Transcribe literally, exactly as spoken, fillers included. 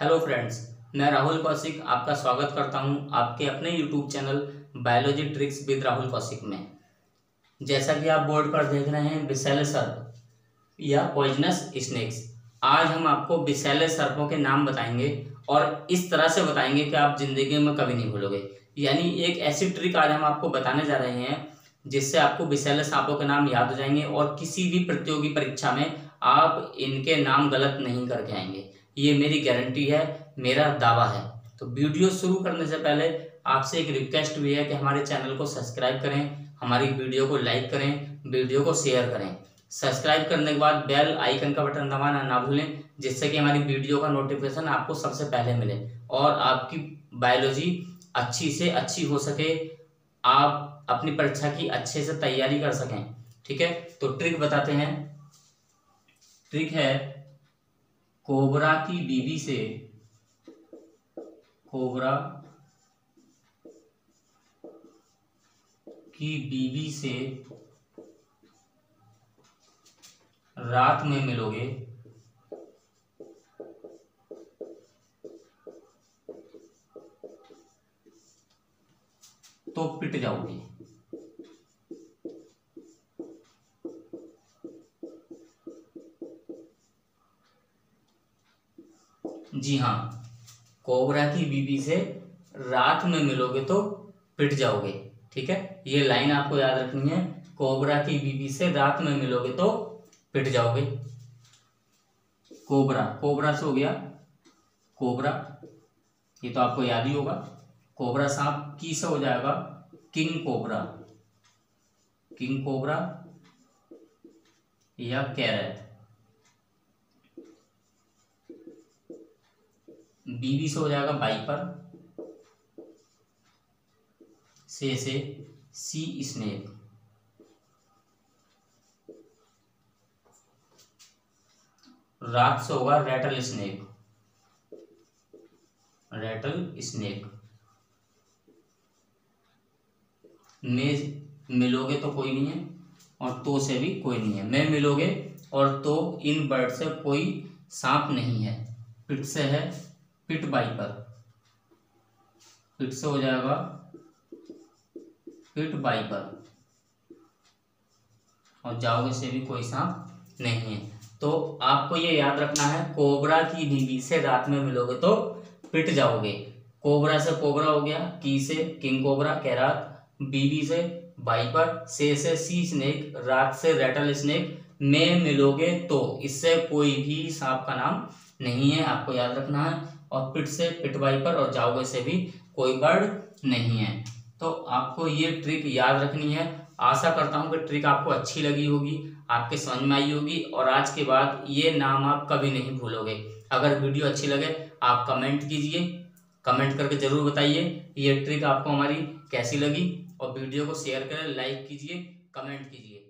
Hello friends, मैं राहुल कौशिक आपका स्वागत करता हूं आपके अपने YouTube channel biology tricks with Rahul Kaushik में। जैसा कि आप बोर्ड पर देख रहे हैं, विषैले सर्प या पॉइजनस स्नेक्स। आज हम आपको विषैले सर्पों के नाम बताएंगे और इस तरह से बताएंगे कि आप ज़िंदगी में कभी नहीं भूलोगे। यानी एक ऐसी ट्रिक आज हम आपको बताने जा रहे हैं जिससे आपको विषैले सांपों के नाम याद हो जाएंगे और किसी भी प्रतियोगी परीक्षा में आप इनके नाम गलत नहीं करके आएंगे। ये मेरी गारंटी है, मेरा दावा है। तो वीडियो शुरू करने से पहले आपसे एक रिक्वेस्ट भी है कि हमारे चैनल को सब्सक्राइब करें, हमारी वीडियो को लाइक करें, वीडियो को शेयर करें। सब्सक्राइब करने के बाद बेल आइकन का बटन दबाना ना भूलें, जिससे कि हमारी वीडियो का नोटिफिकेशन आपको सबसे पहले मिले और आपकी बायोलॉजी अच्छी से अच्छी हो सके, आप अपनी परीक्षा की अच्छे से तैयारी कर सकें। ठीक है, तो ट्रिक बताते हैं। ट्रिक है कोबरा की बीवी से कोबरा की बीवी से रात में मिलोगे तो पिट जाओगे। जी हाँ, कोबरा की बीवी से रात में मिलोगे तो पिट जाओगे। ठीक है, ये लाइन आपको याद रखनी है। कोबरा की बीवी से रात में मिलोगे तो पिट जाओगे। कोबरा, कोबरा से हो गया कोबरा, ये तो आपको याद ही होगा। कोबरा सांप की से हो जाएगा किंग कोबरा, किंग कोबरा या कैरेट। बीवी से हो जाएगा बाईपर, से से सी स्नेक। रात से होगा रैटल स्नेक, रैटल स्नेक। में मिलोगे तो कोई नहीं है और तो से भी कोई नहीं है। में मिलोगे और तो, इन बर्ड से कोई सांप नहीं है। पिट से है पिट बाईपर, पिट से हो जाएगा पिट बाईपर और जाओगे से भी कोई सांप नहीं है। तो आपको ये याद रखना है, कोबरा की बीवी से रात में मिलोगे तो पिट जाओगे। कोबरा से कोबरा हो गया, की से किंग कोबरा कैराट, बीवी से बाइपर, से से सी स्नेक, रात से रैटल स्नेक। में मिलोगे तो, इससे कोई भी सांप का नाम नहीं है, आपको याद रखना है। और पिट से पिट बाइपर और जाओगे से भी कोई बर्ड नहीं है। तो आपको ये ट्रिक याद रखनी है। आशा करता हूँ कि ट्रिक आपको अच्छी लगी होगी, आपके समझ में आई होगी और आज के बाद ये नाम आप कभी नहीं भूलोगे। अगर वीडियो अच्छी लगे आप कमेंट कीजिए, कमेंट करके ज़रूर बताइए ये ट्रिक आपको हमारी कैसी लगी और वीडियो को शेयर करें, लाइक कीजिए, कमेंट कीजिए।